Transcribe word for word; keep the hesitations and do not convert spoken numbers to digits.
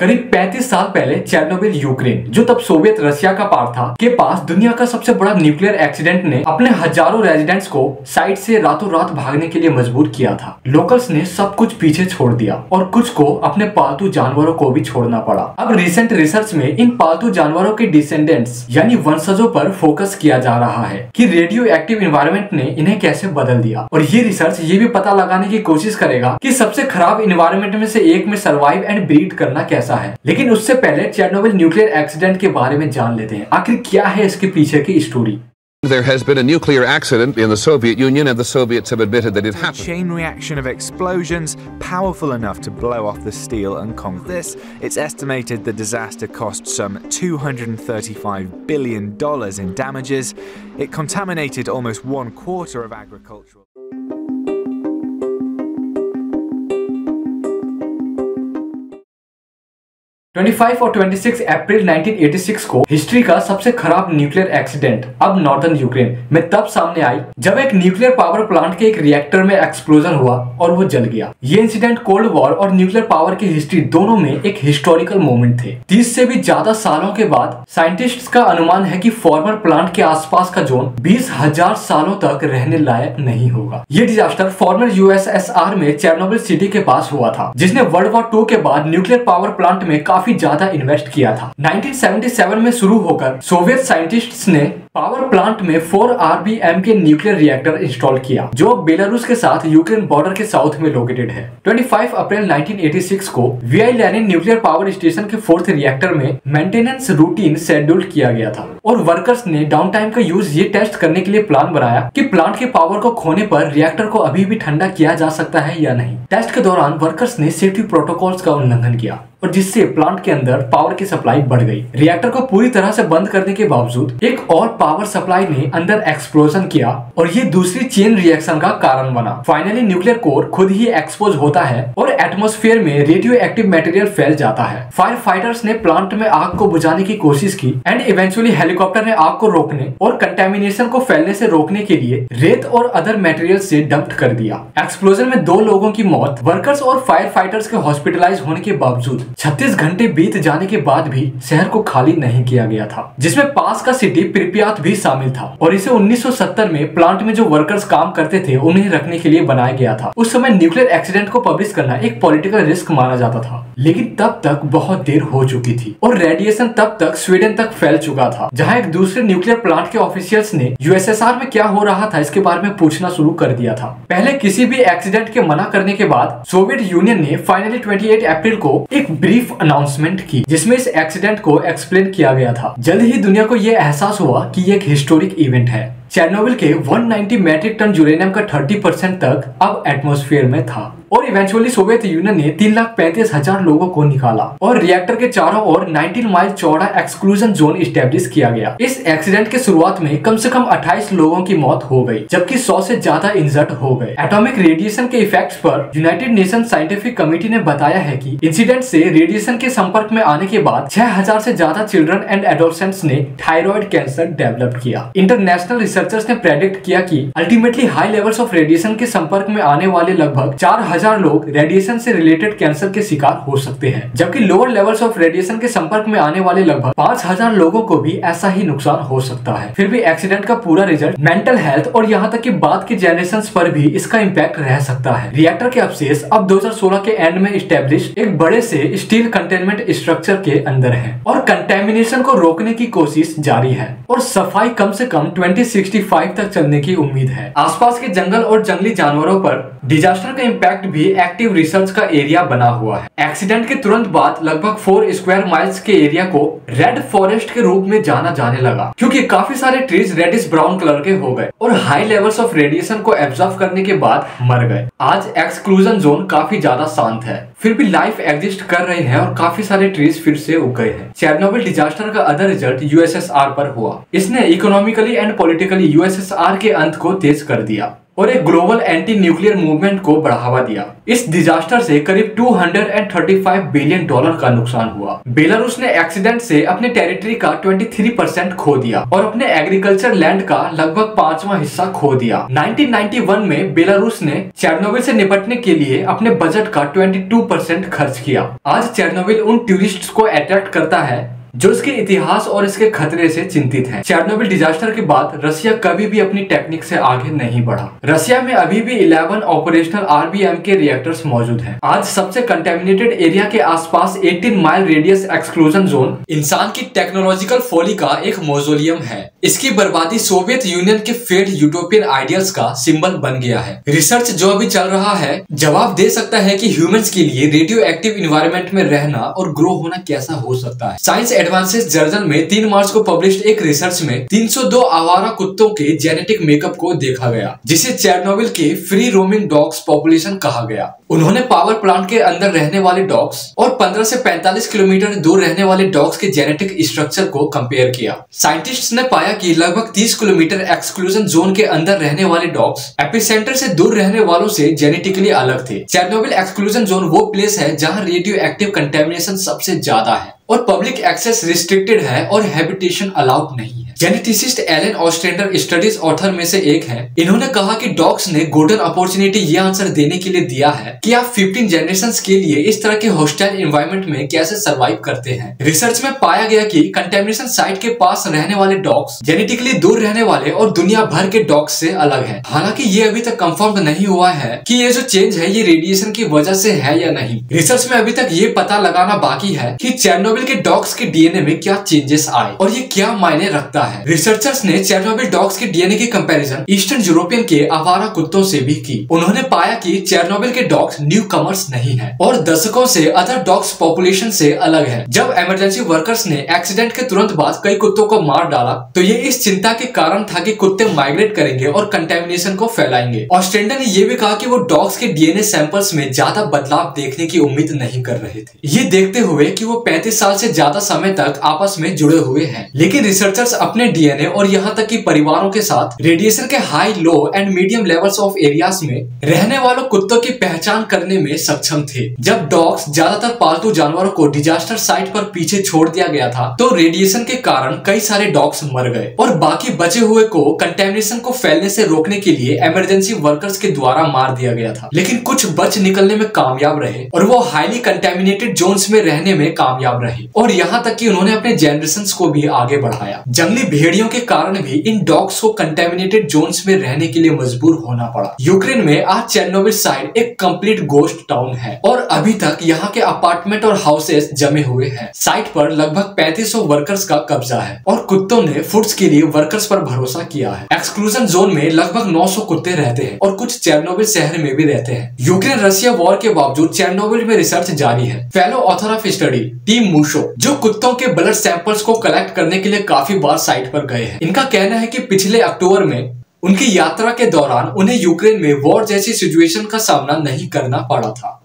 करीब पैंतीस साल पहले चेर्नोबिल यूक्रेन, जो तब सोवियत रशिया का पार्ट था, के पास दुनिया का सबसे बड़ा न्यूक्लियर एक्सीडेंट ने अपने हजारों रेजिडेंट्स को साइट से रातों रात भागने के लिए मजबूर किया था। लोकल्स ने सब कुछ पीछे छोड़ दिया और कुछ को अपने पालतू जानवरों को भी छोड़ना पड़ा। अब रिसेंट रिसर्च में इन पालतू जानवरों के डिसेंडेंट्स यानी वंशजों पर फोकस किया जा रहा है कि रेडियो एक्टिव एनवायरनमेंट ने इन्हें कैसे बदल दिया, और ये रिसर्च ये भी पता लगाने की कोशिश करेगा कि सबसे खराब एनवायरनमेंट में से एक में सर्वाइव एंड ब्रीड करना कैसा है। लेकिन उससे पहले चेर्नोबिल न्यूक्लियर एक्सीडेंट के बारे में जान लेते हैं, आखिर क्या है इसके पीछे की story. There has been a nuclear accident in the Soviet Union and the Soviets have admitted that it happened. A chain reaction of explosions powerful enough to blow off the steel and concrete. This, it's estimated the disaster cost some two hundred thirty-five billion dollars in damages. It contaminated almost one quarter of agricultural. पच्चीस और छब्बीस अप्रैल उन्नीस सौ छियासी को history का सबसे खराब न्यूक्लियर एक्सीडेंट अब नॉर्दर्न यूक्रेन में तब सामने आई जब एक न्यूक्लियर पावर प्लांट के एक रिएक्टर में एक्सप्लोजन हुआ और वो जल गया। ये इंसिडेंट कोल्ड वॉर और न्यूक्लियर पावर की हिस्ट्री दोनों में एक हिस्टोरिकल मोमेंट थे। तीस से भी ज्यादा सालों के बाद साइंटिस्ट्स का अनुमान है कि फॉर्मर प्लांट के आसपास का जोन बीस हजार सालों तक रहने लायक नहीं होगा। ये डिजास्टर फॉर्मर यूएसएसआर में चेर्नोबिल सिटी के पास हुआ था, जिसने वर्ल्ड वॉर टू के बाद न्यूक्लियर पावर प्लांट में काफी ज्यादा इन्वेस्ट किया था। उन्नीस सौ सतहत्तर में शुरू होकर सोवियत साइंटिस्ट्स ने पावर प्लांट में four R B M K nuclear reactor install किया, जो बेलारूस के साथ यूक्रेन बॉर्डर के साउथ में लोकेटेड है। पच्चीस अप्रैल उन्नीस सौ छियासी को V I Lenin nuclear power station के फोर्थ रिएक्टर में मेंटेनेंस रूटीन शेड्यूल किया गया था और वर्कर्स ने डाउन टाइम का यूज ये टेस्ट करने के लिए प्लान बनाया कि प्लांट के पावर को खोने पर रिएक्टर को अभी भी ठंडा किया जा सकता है या नहीं। टेस्ट के दौरान वर्कर्स ने सेफ्टी प्रोटोकॉल्स का उल्लंघन किया और जिससे प्लांट के अंदर पावर की सप्लाई बढ़ गई। रिएक्टर को पूरी तरह से बंद करने के बावजूद एक और पावर सप्लाई ने अंदर एक्सप्लोजन किया और ये दूसरी चेन रिएक्शन का कारण बना। फाइनली न्यूक्लियर कोर खुद ही एक्सपोज होता है और एटमॉस्फेयर में रेडियो एक्टिव मटेरियल फैल जाता है। फायर फाइटर्स ने प्लांट में आग को बुझाने की कोशिश की एंड इवेंचुअली हेलीकॉप्टर ने आग को रोकने और कंटेमिनेशन को फैलने से रोकने के लिए रेत और अदर मटेरियल से डंप कर दिया। एक्सप्लोजन में दो लोगों की मौत, वर्कर्स और फायर फाइटर्स के हॉस्पिटलाइज होने के बावजूद छत्तीस घंटे बीत जाने के बाद भी शहर को खाली नहीं किया गया था, जिसमें पास का सिटी प्रिप्यात भी शामिल था और इसे उन्नीस सौ सत्तर में प्लांट में जो वर्कर्स काम करते थे उन्हें रखने के लिए बनाया गया था। उस समय न्यूक्लियर एक्सीडेंट को पब्लिश करना एक पॉलिटिकल रिस्क माना जाता था, लेकिन तब तक बहुत देर हो चुकी थी और रेडिएशन तब तक स्वीडन तक फैल चुका था, जहाँ एक दूसरे न्यूक्लियर प्लांट के ऑफिशियल्स ने यूएसएसआर में क्या हो रहा था इसके बारे में पूछना शुरू कर दिया था। पहले किसी भी एक्सीडेंट के मना करने के बाद सोवियत यूनियन ने फाइनली अट्ठाईस अप्रैल को एक ब्रीफ अनाउंसमेंट की, जिसमें इस एक्सीडेंट को एक्सप्लेन किया गया था। जल्द ही दुनिया को यह एहसास हुआ कि यह एक हिस्टोरिक इवेंट है। चेर्नोबिल के एक सौ नब्बे मैट्रिक टन यूरेनियम का तीस परसेंट तक अब एटमॉस्फेयर में था और इवेंचुअली सोवियत यूनियन ने तीन लाख पैंतीस हजार लोगों को निकाला और रिएक्टर के चारों ओर उन्नीस माइल चौड़ा एक्सक्लूजन जोन स्टेब्लिश किया गया। इस एक्सीडेंट के शुरुआत में कम से कम अट्ठाईस लोगों की मौत हो गई, जबकि सौ से ज्यादा इंजर्ड हो गए। एटॉमिक रेडिएशन के इफेक्ट्स पर यूनाइटेड नेशन साइंटिफिक कमेटी ने बताया है कि इंसिडेंट से रेडिएशन के संपर्क में आने के बाद छह हजार से ज्यादा चिल्ड्रन एंड एडोलसेंट्स ने थायराइड कैंसर डेवलप किया। इंटरनेशनल रिसर्चर्स ने प्रेडिक्ट किया कि ultimately high levels of radiation के संपर्क में आने वाले लगभग चार हजार लोग रेडिएशन से रिलेटेड कैंसर के शिकार हो सकते हैं, जबकि लोअर लेवल्स ऑफ रेडिएशन के संपर्क में आने वाले लगभग पाँच हजार लोगों को भी ऐसा ही नुकसान हो सकता है। फिर भी एक्सीडेंट का पूरा रिजल्ट मेंटल हेल्थ और यहाँ तक कि बाद के जेनरेशंस पर भी इसका इम्पैक्ट रह सकता है। रिएक्टर के अवशेष अब दो हजार सोलह के एंड में स्टेब्लिश एक बड़े से स्टील कंटेनमेंट स्ट्रक्चर के अंदर है और कंटेमिनेशन को रोकने की कोशिश जारी है और सफाई कम से कम दो हज़ार पैंसठ तक चलने की उम्मीद है। आसपास के जंगल और जंगली जानवरों पर डिजास्टर का इम्पैक्ट भी एक्टिव रिसर्च का एरिया बना हुआ है। एक्सीडेंट के तुरंत बाद लगभग फोर स्क्वायर माइल्स के एरिया को रेड फॉरेस्ट के रूप में जाना जाने लगा, क्योंकि काफी सारे ट्रीज रेडिश ब्राउन कलर के हो गए और हाई लेवल्स ऑफ रेडिएशन को एब्जॉर्ब करने के बाद मर गए। आज एक्सक्लूजन जोन काफी ज्यादा शांत है, फिर भी लाइफ एग्जिस्ट कर रही है और काफी सारे ट्रीज फिर से उग गए हैं। चेर्नोबिल डिजास्टर का अदर रिजल्ट यूएसएसआर पर हुआ। इसने इकोनॉमिकली एंड पॉलिटिकली यूएसएसआर के अंत को तेज कर दिया। और एक ग्लोबल एंटी न्यूक्लियर मूवमेंट को बढ़ावा दिया। इस डिजास्टर से करीब दो सौ पैंतीस बिलियन डॉलर का नुकसान हुआ। बेलारूस ने एक्सीडेंट से अपने टेरिटरी का तेईस परसेंट खो दिया और अपने एग्रीकल्चर लैंड का लगभग पांचवा हिस्सा खो दिया। उन्नीस सौ इक्यानवे में बेलारूस ने चेर्नोबिल से निपटने के लिए अपने बजट का बाईस परसेंट खर्च किया। आज चेर्नोबिल उन टूरिस्ट को अट्रैक्ट करता है जो इसके इतिहास और इसके खतरे से चिंतित हैं। चेर्नोबिल डिजास्टर के बाद रसिया कभी भी अपनी टेक्निक से आगे नहीं बढ़ा। रसिया में अभी भी ग्यारह operational R B M K reactors मौजूद हैं। आज सबसे कंटेमिनेटेड एरिया के आसपास अठारह माइल रेडियस एक्सक्लूजन जोन इंसान की टेक्नोलॉजिकल फोली का एक मौजोलियम है। इसकी बर्बादी सोवियत यूनियन के फेड यूटोपियन आइडियल्स का सिंबल बन गया है। रिसर्च जो अभी चल रहा है जवाब दे सकता है कि ह्यूमंस के लिए रेडियो एक्टिव एनवायरनमेंट में रहना और ग्रो होना कैसा हो सकता है। साइंस एडवांसेस जर्नल में तीन मार्च को पब्लिश्ड एक रिसर्च में तीन सौ दो आवारा कुत्तों के जेनेटिक मेकअप को देखा गया, जिसे चेर्नोबिल के फ्री रोमिंग डॉग्स पॉपुलेशन कहा गया। उन्होंने पावर प्लांट के अंदर रहने वाले डॉग्स और पंद्रह से पैंतालीस किलोमीटर दूर रहने वाले डॉग्स के जेनेटिक स्ट्रक्चर को कंपेयर किया। साइंटिस्ट्स ने पाया कि लगभग तीस किलोमीटर एक्सक्लूजन जोन के अंदर रहने वाले डॉग्स एपिसेंटर से दूर रहने वालों से जेनेटिकली अलग थे। चेर्नोबिल एक्सक्लूजन जोन वो प्लेस है जहाँ रेडियो एक्टिव कंटेमिनेशन सबसे ज्यादा है और पब्लिक एक्सेस रिस्ट्रिक्टेड है और हैबिटेशन अलाउड नहीं है। Geneticist Elaine Ostrander studies author में से एक है। इन्होंने कहा कि डॉग्स ने गोल्डन अपॉर्चुनिटी ये आंसर देने के लिए दिया है कि आप पंद्रह जनरेशंस के लिए इस तरह के हॉस्टाइल एनवायरनमेंट में कैसे सर्वाइव करते हैं। रिसर्च में पाया गया कि कंटेमिनेशन साइट के पास रहने वाले डॉग्स जेनेटिकली दूर रहने वाले और दुनिया भर के डॉग्स से अलग है। हालांकि ये अभी तक कंफर्म नहीं हुआ है कि ये जो चेंज है ये रेडिएशन की वजह से है या नहीं। रिसर्च में अभी तक ये पता लगाना बाकी है कि चेर्नोबिल के डॉग्स के डी एन ए में क्या चेंजेस आए और ये क्या मायने रखता है। रिसर्चर्स ने चेर्नोबिल डॉग्स के डी एन ए की कंपैरिजन ईस्टर्न यूरोपियन के आवारा कुत्तों से भी की। उन्होंने पाया कि चेर्नोबिल के डॉग्स न्यू कमर्स नहीं हैं और दशकों से अदर डॉग्स पॉपुलेशन से अलग है। जब इमरजेंसी वर्कर्स ने एक्सीडेंट के तुरंत बाद कई कुत्तों को मार डाला तो ये इस चिंता के कारण था कि कुत्ते माइग्रेट करेंगे और कंटेमिनेशन को फैलाएंगे। ऑस्ट्रेंडर ने यह भी कहा कि वो डॉग्स के डी एन ए सैंपल्स में ज्यादा बदलाव देखने की उम्मीद नहीं कर रहे थे, ये देखते हुए कि वो पैंतीस साल से ज्यादा समय तक आपस में जुड़े हुए हैं। लेकिन रिसर्चर्स अपने डी एन ए और यहाँ तक कि परिवारों के साथ रेडिएशन के high low and medium levels of areas में रहने वालों कुत्तों की पहचान करने में सक्षम थे। जब डॉग्स ज्यादातर पालतू जानवरों को डिजास्टर साइट पर पीछे छोड़ दिया गया था तो रेडिएशन के कारण कई सारे डॉग्स मर गए और बाकी बचे हुए को कंटेमिनेशन को फैलने से रोकने के लिए इमरजेंसी वर्कर्स के द्वारा मार दिया गया था। लेकिन कुछ बच निकलने में कामयाब रहे और वो हाईली कंटेमिनेटेड जोन्स में रहने में कामयाब रहे और यहाँ तक कि उन्होंने अपने जेनरेशंस को भी आगे बढ़ाया। जंगली भेड़ियों के कारण भी इन डॉग्स को कंटेमिनेटेड जोन्स में रहने के लिए मजबूर होना पड़ा। यूक्रेन में आज चेर्नोबिल साइट एक कंप्लीट गोस्ट टाउन है और अभी तक यहाँ के अपार्टमेंट और हाउसेस जमे हुए हैं। साइट पर लगभग पैंतीस सौ वर्कर्स का कब्जा है और कुत्तों ने फूड्स के लिए वर्कर्स पर भरोसा किया है। एक्सक्लूजन जोन में लगभग नौ सौ कुत्ते रहते हैं और कुछ चेर्नोबिल शहर में भी रहते हैं। यूक्रेन रशिया वॉर के बावजूद चेर्नोबिल में रिसर्च जारी है। Fellow author of study team Mousseau, जो कुत्तों के ब्लड सैंपल्स को कलेक्ट करने के लिए काफी बार साइट पर गए हैं, इनका कहना है कि पिछले अक्टूबर में उनकी यात्रा के दौरान उन्हें यूक्रेन में वॉर जैसी सिचुएशन का सामना नहीं करना पड़ा था।